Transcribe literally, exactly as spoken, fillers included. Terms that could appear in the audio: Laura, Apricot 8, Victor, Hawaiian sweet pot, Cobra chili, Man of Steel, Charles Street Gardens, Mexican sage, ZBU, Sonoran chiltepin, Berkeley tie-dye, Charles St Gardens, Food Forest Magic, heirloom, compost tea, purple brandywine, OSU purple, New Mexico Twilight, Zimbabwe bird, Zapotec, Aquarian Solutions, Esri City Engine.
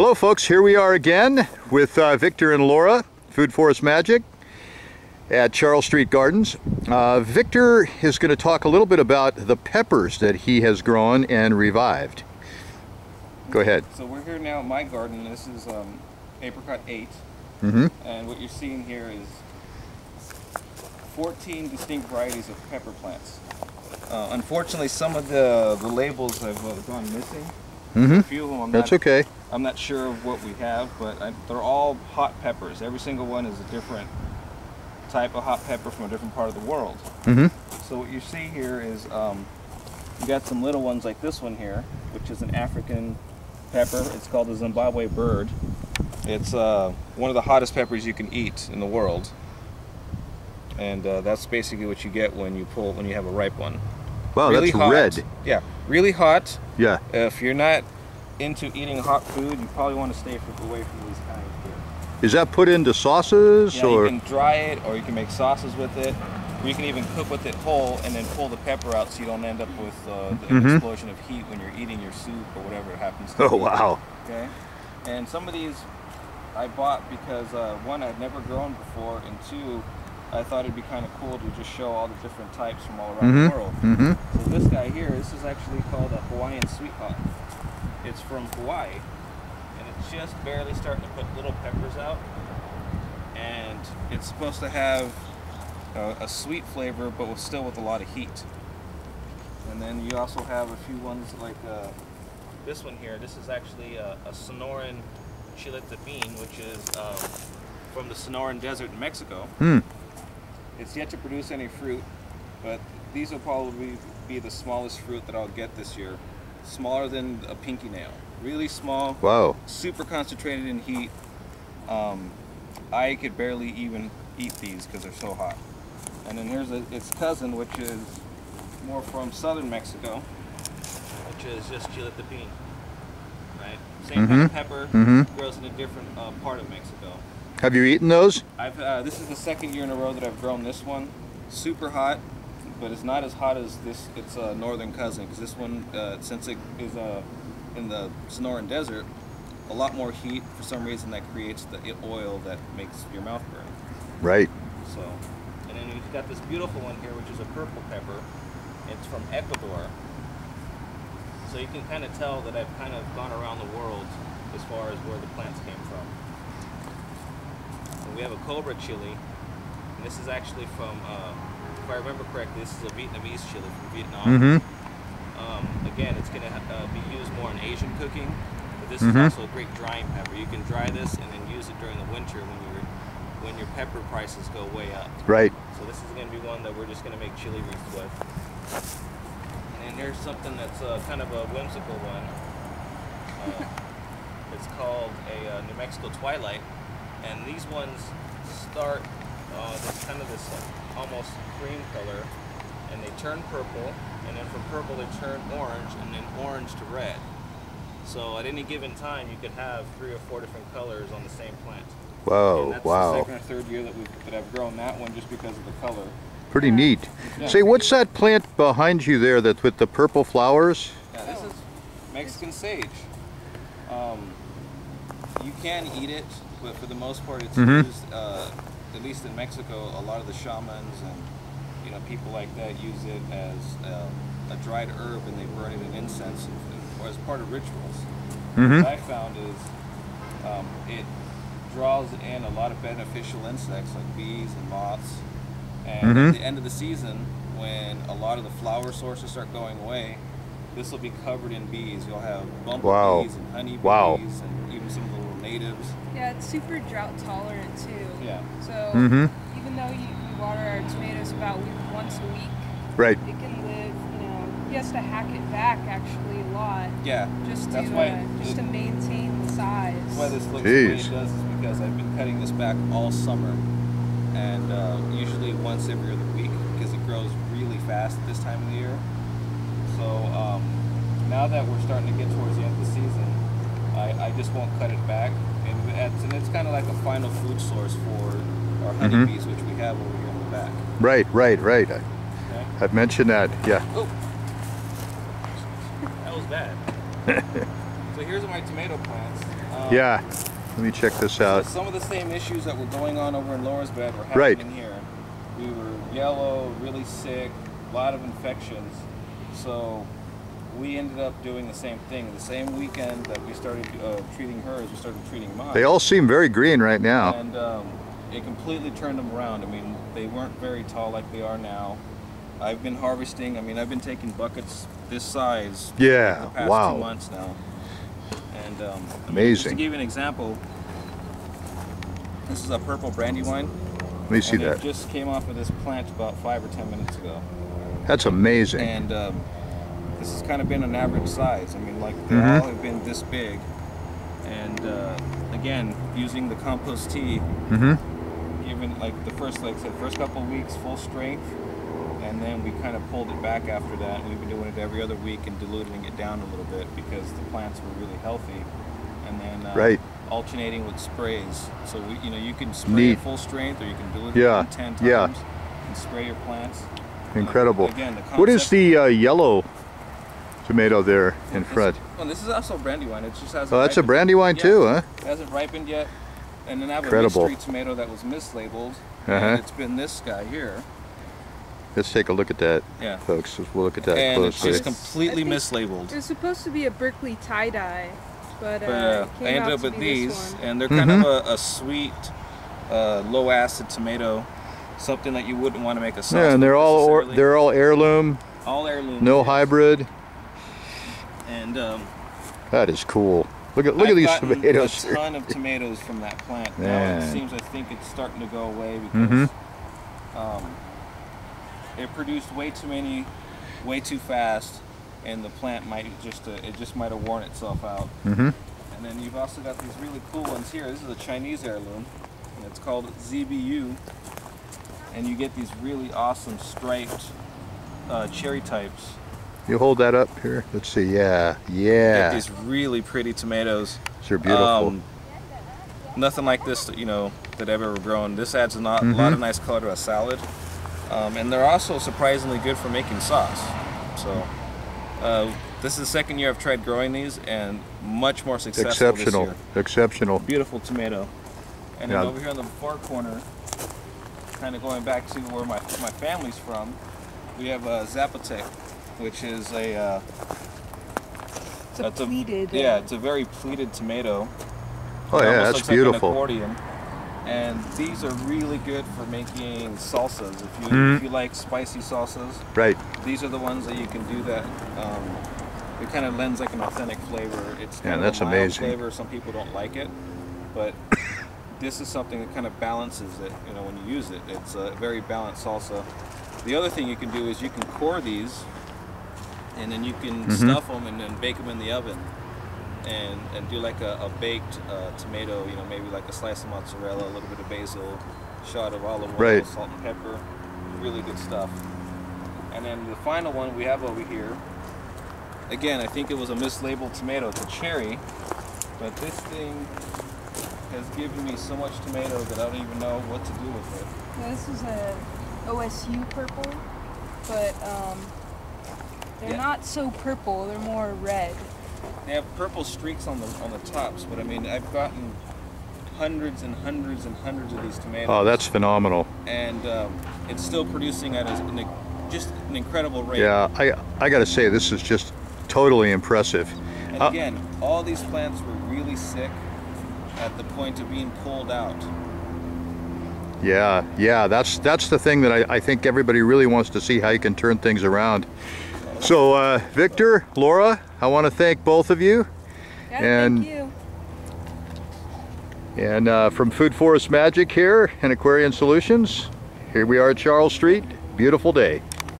Hello folks, here we are again with uh, Victor and Laura, Food Forest Magic at Charles Street Gardens. Uh, Victor is going to talk a little bit about the peppers that he has grown and revived. Go ahead. So we're here now at my garden. This is um, Apricot eight. Mm-hmm. And what you're seeing here is fourteen distinct varieties of pepper plants. Uh, unfortunately, some of the, the labels have uh, gone missing. Mm-hmm. A few of them, I'm That's not, okay. I'm not sure of what we have, but I, they're all hot peppers. Every single one is a different type of hot pepper from a different part of the world. Mm-hmm. So what you see here is um, you got some little ones like this one here, which is an African pepper. It's called the Zimbabwe bird. It's uh, one of the hottest peppers you can eat in the world. And uh, that's basically what you get when you pull when you have a ripe one. Wow, really that's hot. Red. Yeah, really hot. Yeah. If you're not into eating hot food, you probably want to stay away from these kinds here. Is that put into sauces? Yeah, or? You can dry it, or you can make sauces with it, or you can even cook with it whole and then pull the pepper out so you don't end up with uh, the mm-hmm. explosion of heat when you're eating your soup or whatever it happens to. Oh, be. Wow. Okay. And some of these I bought because, uh, one, I'd never grown before, and two, I thought it'd be kind of cool to just show all the different types from all around mm-hmm. the world. Mm-hmm. So this guy here, this is actually called a Hawaiian sweet pot. It's from Hawaii, and it's just barely starting to put little peppers out. And it's supposed to have a, a sweet flavor, but with, still with a lot of heat. And then you also have a few ones like uh, this one here. This is actually a, a Sonoran chiltepin, which is uh, from the Sonoran Desert in Mexico. Mm. It's yet to produce any fruit, but these will probably be the smallest fruit that I'll get this year. Smaller than a pinky nail. Really small. Wow. Super concentrated in heat. Um, I could barely even eat these because they're so hot. And then here's a, its cousin, which is more from southern Mexico, which is just chiltepin. Right? Same mm-hmm. kind of pepper. Mm-hmm. Grows in a different uh, part of Mexico. Have you eaten those? I've, uh, this is the second year in a row that I've grown this one. Super hot, but it's not as hot as this. It's a uh, northern cousin, because this one, uh, since it is uh, in the Sonoran Desert, a lot more heat. For some reason, that creates the oil that makes your mouth burn. Right. So, and then you've got this beautiful one here, which is a purple pepper. It's from Ecuador. So you can kind of tell that I've kind of gone around the world as far as where the plants came from. We have a Cobra chili, and this is actually from, uh, if I remember correctly, this is a Vietnamese chili from Vietnam. Mm-hmm. um, again, it's going to uh, be used more in Asian cooking, but this mm-hmm. is also a great drying pepper. You can dry this and then use it during the winter when you're when your pepper prices go way up. Right. So this is going to be one that we're just going to make chili wreaths with. And then here's something that's uh, kind of a whimsical one. Uh, it's called a uh, New Mexico Twilight. And these ones start uh, this kind of this like, almost cream color, and they turn purple, and then from purple they turn orange, and then orange to red. So at any given time, you could have three or four different colors on the same plant. Whoa! And that's wow! That's the second or third year that we that I've grown that one just because of the color. Pretty neat. Yeah. Say, what's that plant behind you there that's with the purple flowers? Yeah, this is Mexican sage. Um, you can eat it. But for the most part, it's mm-hmm. used, uh, at least in Mexico, a lot of the shamans and you know people like that use it as um, a dried herb, and they burn it in incense and, or as part of rituals. Mm-hmm. What I found is um, it draws in a lot of beneficial insects like bees and moths. And mm-hmm. at the end of the season, when a lot of the flower sources start going away, this will be covered in bees. You'll have bumblebees wow. and honeybees wow. and even some little natives. Yeah, it's super drought tolerant too. Yeah. So mm-hmm. even though you, you water our tomatoes about once a week, right? It can live. You know, he has to hack it back actually a lot. Yeah. Just that's to why uh, just it, to maintain the size. Why this looks the way it does is because I've been cutting this back all summer, and uh, usually once every other week because it grows really fast at this time of the year. So um, now that we're starting to get towards the end of the season, I, I just won't cut it back. And it's, and it's kind of like a final food source for our honeybees, mm-hmm. which we have over here in the back. Right, right, right. I, okay. I've mentioned that, yeah. Oh. That was bad. So here's my tomato plants. Um, yeah. Let me check this out. So some of the same issues that were going on over in Laura's bed were happening right. here. We were yellow, really sick, a lot of infections. So we ended up doing the same thing. The same weekend that we started uh, treating hers, we started treating mine. They all seem very green right now. And um, it completely turned them around. I mean, they weren't very tall like they are now. I've been harvesting. I mean, I've been taking buckets this size yeah. for the past wow. two months now. And um, amazing. I mean, just to give you an example, this is a purple brandywine. Let me see that. It just came off of this plant about five or ten minutes ago. That's amazing. And um, this has kind of been an average size. I mean, like they mm-hmm. all have been this big. And uh, again, using the compost tea, mm-hmm. given like the first, like I said, first couple of weeks full strength. And then we kind of pulled it back after that, and we've been doing it every other week and diluting it down a little bit because the plants were really healthy. And then uh, right. alternating with sprays. So we, you know, you can spray Neat. at full strength, or you can dilute yeah. it ten times yeah. and spray your plants. Incredible. Uh, again, the what is the uh, yellow tomato there in this, front? Well, this is also brandywine. It just hasn't. Oh, that's a brandywine too, huh? It hasn't ripened yet. And then I have Incredible. a mystery tomato that was mislabeled, uh-huh. and it's been this guy here. Let's take a look at that, yeah. folks. We'll look at that and closely. And it's just completely mislabeled. It was supposed to be a Berkeley tie-dye, but, uh, but uh, it came I ended up with these, and they're kind mm-hmm. of a, a sweet, uh, low-acid tomato, something that you wouldn't want to make a sauce. Yeah, and they're all or, they're all heirloom. All heirloom. No hybrid. And um, that is cool. Look at look I've at these tomatoes. A ton of tomatoes from that plant. Man. Now it seems I think it's starting to go away because. Mm-hmm. um, It produced way too many, way too fast, and the plant might just uh, it just might have worn itself out. Mm-hmm. And then you've also got these really cool ones here. This is a Chinese heirloom, and it's called Z B U. And you get these really awesome striped uh, cherry types. You hold that up here. Let's see. Yeah, yeah. You get these really pretty tomatoes. They're beautiful. Um, nothing like this, you know, that I've ever grown. This adds a lot, mm-hmm. a lot of nice color to a salad. Um, and they're also surprisingly good for making sauce. So uh, this is the second year I've tried growing these, and much more successful Exceptional. This year. Exceptional. Beautiful tomato. And yeah. then over here on the far corner, kind of going back to where my, my family's from, we have uh, Zapotec, which is a... Uh, it's a, a pleated. Yeah, it's a very pleated tomato. Oh yeah, that's beautiful. It almost looks like an accordion. And these are really good for making salsas. If you, mm. if you like spicy salsas, right? These are the ones that you can do that. Um, it kind of lends like an authentic flavor. It's kind yeah, of that's a mild amazing. flavor. Some people don't like it, but this is something that kind of balances it. You know, when you use it, it's a very balanced salsa. The other thing you can do is you can core these, and then you can mm-hmm. stuff them and then bake them in the oven. And, and do like a, a baked uh, tomato, you know, maybe like a slice of mozzarella, a little bit of basil, shot of olive oil, right. salt and pepper, really good stuff. And then the final one we have over here, again, I think it was a mislabeled tomato, it's a cherry, but this thing has given me so much tomato that I don't even know what to do with it. Yeah, this is a O S U purple, but um, they're yeah. not so purple, they're more red. They have purple streaks on the on the tops, but I mean, I've gotten hundreds and hundreds and hundreds of these tomatoes. Oh, that's phenomenal! And um, it's still producing at a, an, just an incredible rate. Yeah, I I gotta say, this is just totally impressive. And uh, again, all these plants were really sick at the point of being pulled out. Yeah, yeah, that's that's the thing that I I think everybody really wants to see, how you can turn things around. So, uh, Victor, Laura, I want to thank both of you. Yeah, and, thank you. And uh, from Food Forest Magic here and Aquarian Solutions, here we are at Charles Street. Beautiful day.